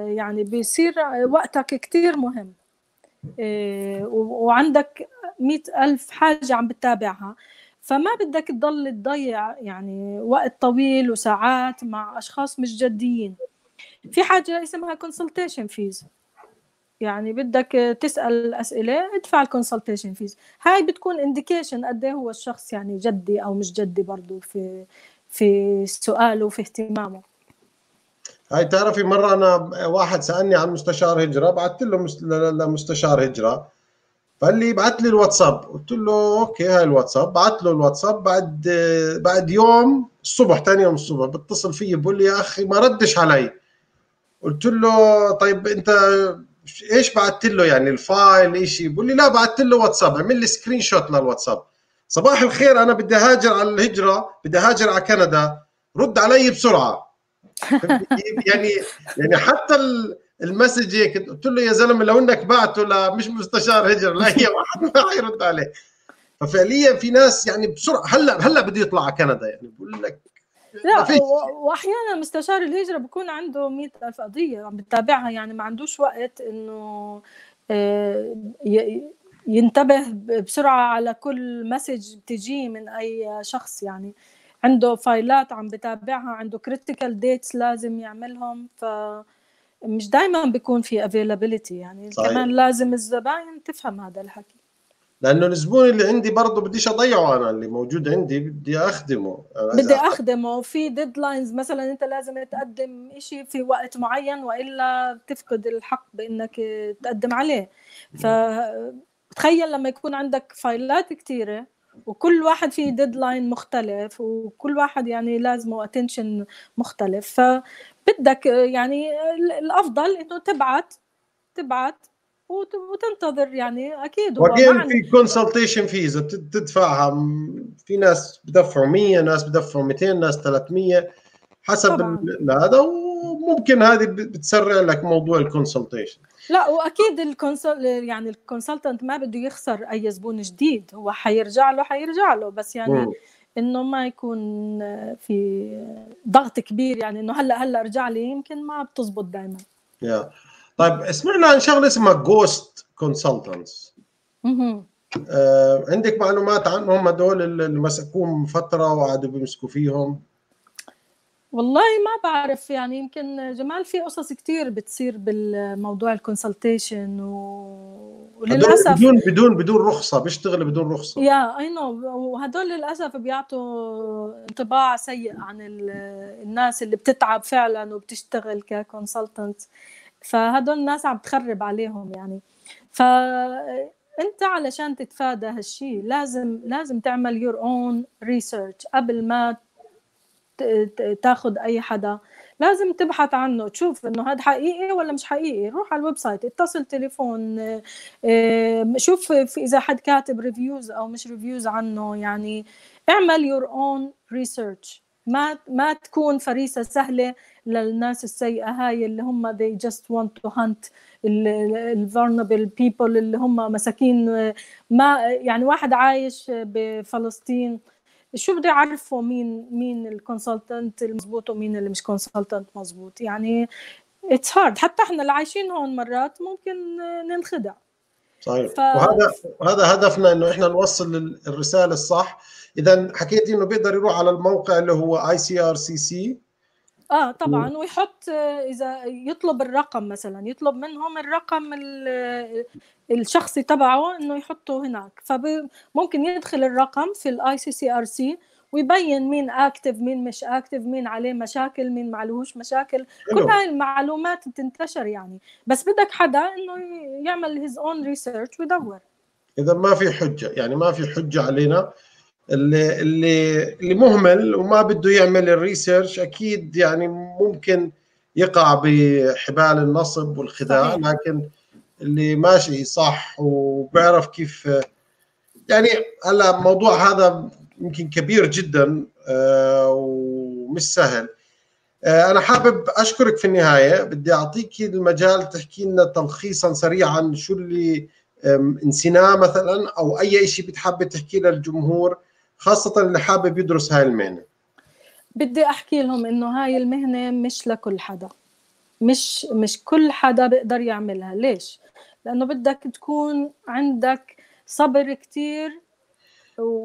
يعني بيصير وقتك كثير مهم، وعندك 100,000 حاجه عم بتتابعها، فما بدك تضل تضيع يعني وقت طويل وساعات مع أشخاص مش جديين. في حاجة اسمها consultation fees، يعني بدك تسأل أسئلة ادفع الكونسلتيشن فيز. هاي بتكون انديكيشن قد ايه هو الشخص يعني جدي أو مش جدي برضو في سؤاله وفي اهتمامه. هاي تعرفي مرة أنا واحد سألني عن مستشار هجرة، بعثت له لمستشار هجرة، فقال لي بعت لي الواتساب، قلت له أوكي هاي الواتساب، بعت له الواتساب. بعد يوم الصبح، ثاني يوم الصبح بتصل فيي بقول لي يا أخي ما ردش علي. قلت له طيب أنت ايش بعثت له يعني الفايل شيء؟ بقول لي لا بعثت له واتساب، عمل لي سكرين شوت للواتساب. صباح الخير انا بدي هاجر على الهجره، بدي هاجر على كندا، رد علي بسرعه. يعني حتى المسج هيك. قلت له يا زلمه لو انك بعته مش مستشار هجره لا اي واحد ما حيرد عليه. ففعليا في ناس يعني بسرعه هلا بده يطلع على كندا، يعني بقول لك لا. واحيانا مستشار الهجره بيكون عنده 100,000 قضيه عم بتابعها، يعني ما عندوش وقت انه ينتبه بسرعه على كل مسج بتجي من اي شخص. يعني عنده فايلات عم بتابعها، عنده كريتيكال ديتس لازم يعملهم، فمش دائما بيكون في افيلابيلتي. يعني صحيح. كمان لازم الزباين تفهم هذا الحكي، لانه الزبون اللي عندي برضه بديش اضيعه، انا اللي موجود عندي بدي اخدمه. في ديدلاينز مثلا، انت لازم تقدم شيء في وقت معين والا بتفقد الحق بانك تقدم عليه. فتخيل لما يكون عندك فايلات كثيره وكل واحد فيه ديدلاين مختلف وكل واحد يعني لازمه اتنشن مختلف، فبدك يعني الافضل انه تبعت وتنتظر. يعني اكيد وبعدين في كونسلتيشن فيز بتدفعها، في ناس بدفعوا 100، ناس بدفعوا 200، ناس 300 حسب هذا، وممكن هذه بتسرع لك موضوع الكونسلتيشن. لا واكيد يعني الكونسلتنت ما بده يخسر اي زبون جديد، هو حيرجع له بس يعني انه ما يكون في ضغط كبير، يعني انه هلا ارجع لي، يمكن ما بتزبط دائما. طيب سمعنا عن شغله اسمها جوست كونسلتنتس، عندك معلومات عنهم هدول اللي مسكوهم فتره وقعدوا بيمسكوا فيهم؟ والله ما بعرف، يعني يمكن جمال في قصص كثير بتصير بالموضوع الكونسلتيشن وللاسف بدون رخصه، بيشتغلوا بدون رخصه. اي نو، وهدول للاسف بيعطوا انطباع سيء عن الناس اللي بتتعب فعلا وبتشتغل ككونسلتنت، فهدول الناس عم تخرب عليهم يعني. فانت علشان تتفادى هالشي لازم تعمل your own research قبل ما تاخذ اي حدا، لازم تبحث عنه، تشوف انه هذا حقيقي ولا مش حقيقي. روح على الويب سايت، اتصل تليفون، شوف اذا حد كاتب ريفيوز او مش ريفيوز عنه. يعني اعمل your own research، ما تكون فريسه سهله للناس السيئه هاي اللي هم they just want to hunt ال vulnerable people، اللي هم مساكين. ما يعني واحد عايش بفلسطين شو بده يعرفه مين الكونسلتنت المضبوط ومين اللي مش كونسلتنت مضبوط؟ يعني it's hard، حتى احنا اللي عايشين هون مرات ممكن ننخدع. صحيح. وهذا هدفنا، انه احنا نوصل الرساله الصح. اذا حكيت انه بيقدر يروح على الموقع اللي هو ICCRC. طبعا، ويحط اذا يطلب الرقم مثلا، يطلب منهم الرقم الشخصي تبعه انه يحطه هناك، فممكن يدخل الرقم في ICCRC ويبين مين اكتف مين مش اكتف، مين عليه مشاكل مين ما عليهوش مشاكل. كل هاي المعلومات بتنتشر يعني، بس بدك حدا انه يعمل هيز اون ريسيرش ويدور. اذا ما في حجه علينا اللي مهمل وما بده يعمل الريسيرش، اكيد يعني ممكن يقع بحبال النصب والخداع. لكن اللي ماشي صح وبيعرف كيف، يعني هلا موضوع هذا يمكن كبير جدا ومش سهل. انا حابب اشكرك في النهايه، بدي اعطيك المجال تحكي لنا تلخيصا سريعا شو اللي نسيناه مثلا، او اي شيء بتحب تحكي للجمهور خاصه اللي حابب يدرس هاي المهنه. بدي احكي لهم انه هاي المهنه مش لكل حدا، مش كل حدا بيقدر يعملها. ليش؟ لانه بدك تكون عندك صبر كثير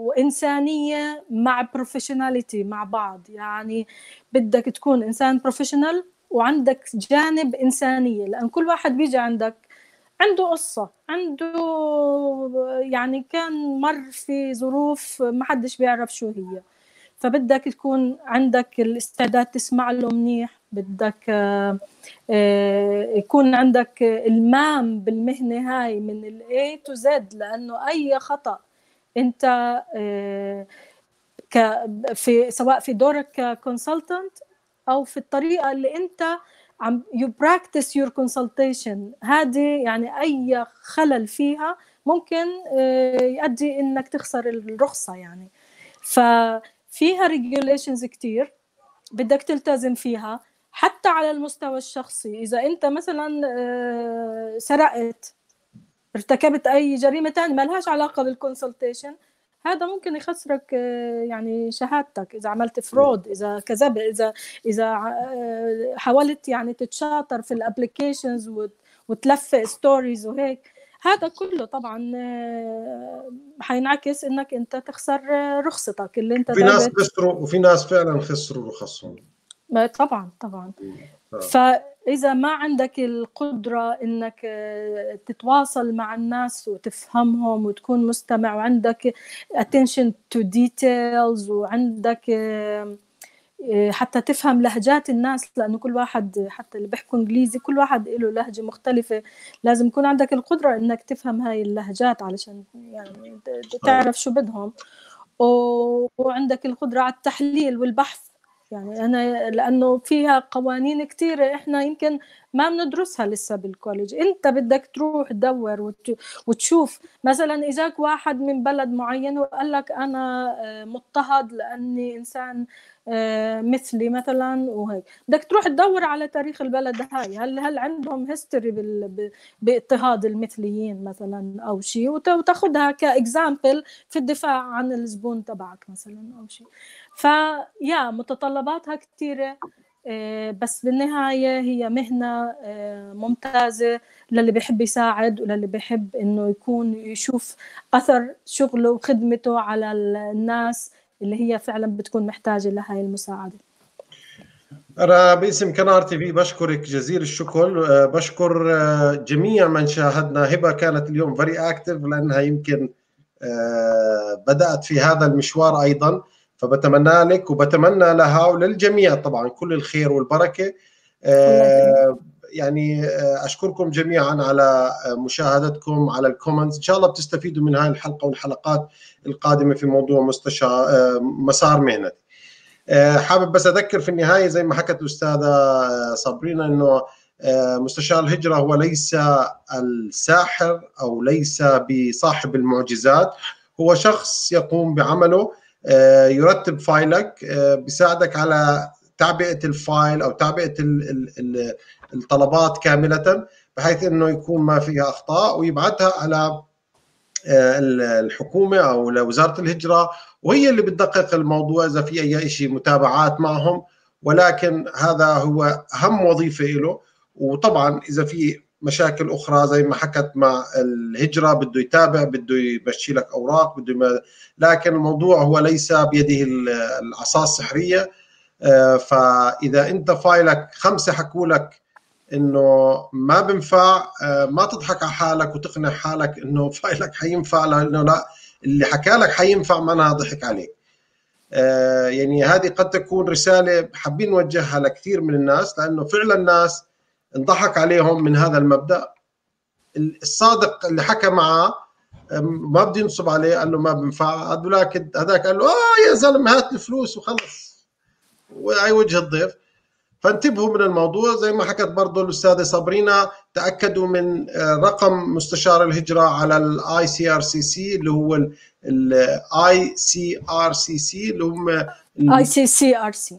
وإنسانية مع بروفيشناليتي مع بعض. يعني بدك تكون إنسان بروفيشنال وعندك جانب إنسانية، لأن كل واحد بيجي عندك عنده قصة، عنده يعني كان مر في ظروف ما حدش بيعرف شو هي، فبدك تكون عندك الاستعداد تسمع له منيح، بدك يكون عندك المام بالمهنة هاي من ال A to Z، لأنه أي خطأ أنت سواء في دورك ككونسلتنت أو في الطريقة اللي أنت you practice your consultation، هذه يعني أي خلل فيها ممكن يؤدي إنك تخسر الرخصة. يعني ففيها regulations كتير بدك تلتزم فيها حتى على المستوى الشخصي. إذا أنت مثلا سرقت، ارتكبت أي جريمة تانية ما لهاش علاقة بالconsultation، هذا ممكن يخسرك يعني شهادتك. إذا عملت فرود، إذا كذب، إذا حاولت يعني تتشاطر في الابليكيشنز وتلفق ستوريز وهيك، هذا كله طبعا حينعكس إنك أنت تخسر رخصتك اللي أنت. وفي ناس فعلا خسروا رخصهم. طبعا طبعا. فإذا ما عندك القدرة إنك تتواصل مع الناس وتفهمهم وتكون مستمع وعندك attention to details وعندك حتى تفهم لهجات الناس، لأنه كل واحد حتى اللي بيحكوا إنجليزي كل واحد له لهجة مختلفة، لازم يكون عندك القدرة إنك تفهم هاي اللهجات علشان يعني تعرف شو بدهم، وعندك القدرة على التحليل والبحث. يعني أنا لأنه فيها قوانين كتير إحنا يمكن ما بندرسها لسه بالكوليج، أنت بدك تروح تدور وتشوف. مثلا إجاك واحد من بلد معين وقال لك أنا مضطهد لأني إنسان مثلي مثلا وهيك، بدك تروح تدور على تاريخ البلد هاي، هل عندهم هيستوري باضطهاد المثليين مثلا أو شيء، وتاخدها كإكزامبل في الدفاع عن الزبون تبعك مثلا أو شيء. فيا متطلباتها كتيرة، بس بالنهاية هي مهنة ممتازة للي بيحب يساعد وللي بيحب إنه يكون يشوف أثر شغله وخدمته على الناس اللي هي فعلا بتكون محتاجة لهاي المساعدة. أنا باسم كنار تي في بشكرك جزيل الشكر، بشكر جميع من شاهدنا. هبة كانت اليوم very active لأنها يمكن بدأت في هذا المشوار أيضا، فبتمنى لك وبتمنى لها وللجميع طبعا كل الخير والبركة. يعني أشكركم جميعا على مشاهدتكم، على الكومنتس، إن شاء الله بتستفيدوا من هاي الحلقة والحلقات القادمة في موضوع مسار مهنتي. حابب بس أذكر في النهاية زي ما حكت الأستاذة صابرينا إنه مستشار الهجرة هو ليس الساحر أو ليس بصاحب المعجزات، هو شخص يقوم بعمله، يرتب فايلك، بيساعدك على تعبئة الفايل أو تعبئة الطلبات كاملة بحيث أنه يكون ما فيها أخطاء، ويبعثها على الحكومة أو لوزارة الهجرة، وهي اللي بتدقق الموضوع إذا في أي شيء متابعات معهم. ولكن هذا هو أهم وظيفة له. وطبعا إذا في مشاكل أخرى زي ما حكت مع الهجرة بده يتابع، بده يمشي لك أوراق، لكن الموضوع هو ليس بيده العصا السحرية. فإذا أنت فايلك 5 حكوا لك إنه ما بنفع، ما تضحك على حالك وتقنع حالك إنه فايلك حينفع، لأنه لا، اللي حكى لك حينفع معناها ضحك عليك. يعني هذه قد تكون رسالة حابين نوجهها لكثير من الناس، لأنه فعلا الناس انضحك عليهم من هذا المبدأ. الصادق اللي حكى معاه ما بدي ينصب عليه، قال له ما بنفع، ولكن هذاك قال له يا زلمة هات الفلوس وخلص، وهي وجه الضيف. فانتبهوا من الموضوع زي ما حكت برضه الأستاذة صابرينا، تأكدوا من رقم مستشار الهجرة على ICRCC اللي هو ICRCC اللي هم ICCRC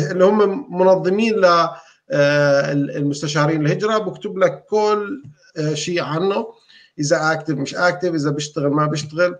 اللي هم منظمين للمستشارين الهجرة، بكتب لك كل شيء عنه، إذا أكتف مش أكتف، إذا بيشتغل ما بيشتغل.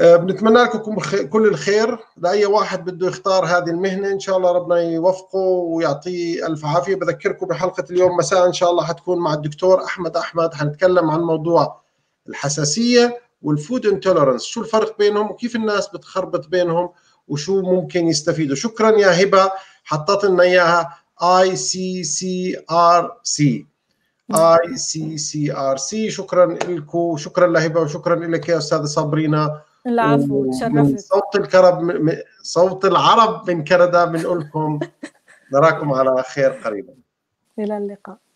بنتمنى لكم كل الخير، لأي واحد بده يختار هذه المهنة إن شاء الله ربنا يوفقه ويعطيه ألف عافية. بذكركم بحلقة اليوم مساء إن شاء الله حتكون مع الدكتور أحمد حنتكلم عن موضوع الحساسية والفود انتولرنس، شو الفرق بينهم وكيف الناس بتخربط بينهم وشو ممكن يستفيدوا. شكرا يا هبة، حطت لنا اياها ICCRC. شكرا لكم، شكرا لهبة وشكرا لك يا استاذة صابرينا. العفو، تشرفت. صوت الكرب، صوت العرب من كندا بنقول لكم نراكم على خير قريبا، الى اللقاء.